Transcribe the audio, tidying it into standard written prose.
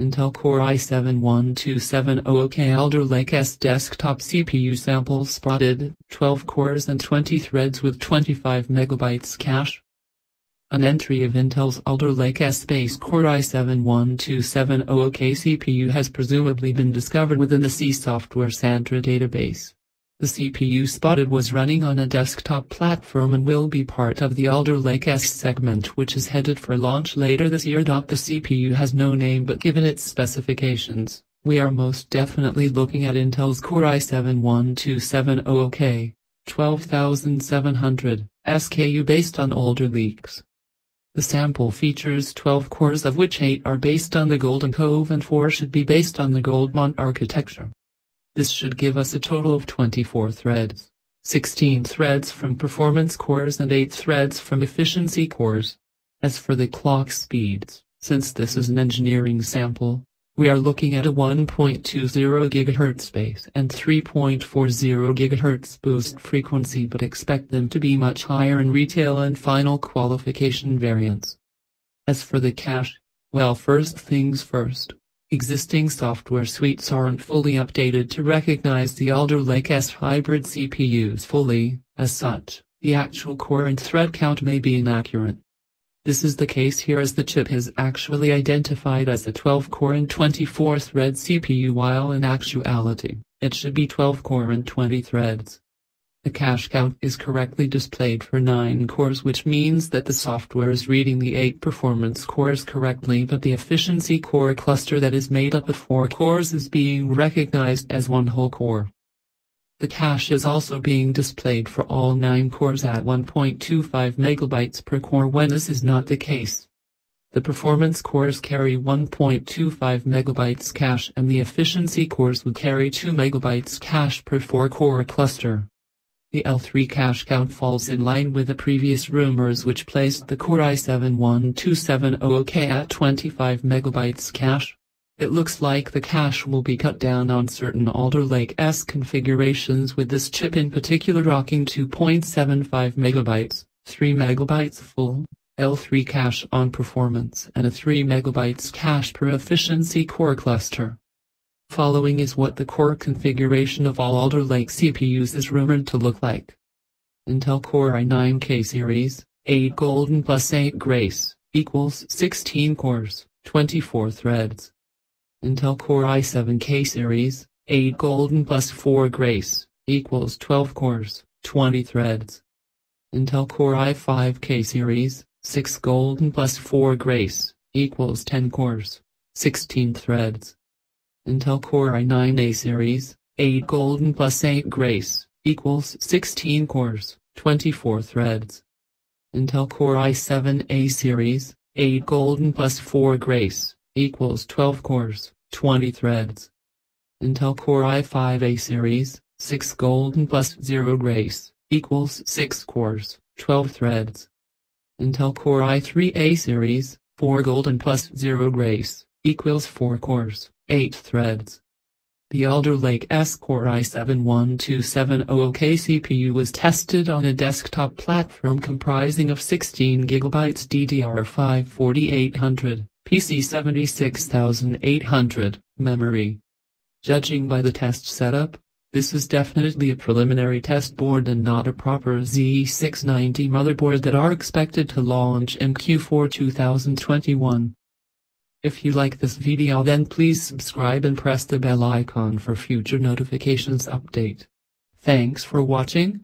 Intel Core i7-12700K Alder Lake S desktop CPU sample spotted, 12 cores and 20 threads with 25 MB cache. An entry of Intel's Alder Lake S-based Core i7-12700K CPU has presumably been discovered within the C software Sandra database. The CPU spotted was running on a desktop platform and will be part of the Alder Lake S segment, which is headed for launch later this year. The CPU has no name, but given its specifications, we are most definitely looking at Intel's Core i7-12700K, 12,700 SKU based on older leaks. The sample features 12 cores, of which 8 are based on the Golden Cove and 4 should be based on the Goldmont architecture. This should give us a total of 24 threads, 16 threads from performance cores and 8 threads from efficiency cores. As for the clock speeds, since this is an engineering sample, we are looking at a 1.20 GHz base and 3.40 GHz boost frequency, but expect them to be much higher in retail and final qualification variants. As for the cache, well, first things first, existing software suites aren't fully updated to recognize the Alder Lake S hybrid CPUs fully. As such, the actual core and thread count may be inaccurate. This is the case here, as the chip is actually identified as a 12-core and 24-thread CPU, while in actuality, it should be 12-core and 20 threads. The cache count is correctly displayed for 9 cores, which means that the software is reading the 8 performance cores correctly, but the efficiency core cluster that is made up of 4 cores is being recognized as one whole core. The cache is also being displayed for all 9 cores at 1.25 MB per core when this is not the case. The performance cores carry 1.25 MB cache and the efficiency cores would carry 2 MB cache per 4-core cluster. The L3 cache count falls in line with the previous rumors, which placed the Core i7-12700K at 25 MB cache. It looks like the cache will be cut down on certain Alder Lake S configurations, with this chip in particular rocking 2.75 MB, 3 MB full, L3 cache on performance and a 3 MB cache per efficiency core cluster. Following is what the core configuration of all Alder Lake CPUs is rumored to look like. Intel Core i9 K series, 8 Golden plus 8 Grace, equals 16 cores, 24 threads. Intel Core i7 K series, 8 Golden plus 4 Grace, equals 12 cores, 20 threads. Intel Core i5 K series, 6 Golden plus 4 Grace, equals 10 cores, 16 threads. Intel Core i9 A series, 8 Golden plus 8 Grace, equals 16 cores, 24 threads. Intel Core i7 A series, 8 Golden plus 4 Grace, equals 12 cores, 20 threads. Intel Core i5 A series, 6 Golden plus 0 Grace, equals 6 cores, 12 threads. Intel Core i3 A series, 4 Golden plus 0 Grace, equals 4 cores, 8 threads. The Alder Lake S Core i7-12700K CPU was tested on a desktop platform comprising of 16 GB DDR5 4800. PC 76800, memory. Judging by the test setup, this is definitely a preliminary test board and not a proper Z690 motherboard that are expected to launch in Q4 2021. If you like this video, then please subscribe and press the bell icon for future notifications update. Thanks for watching.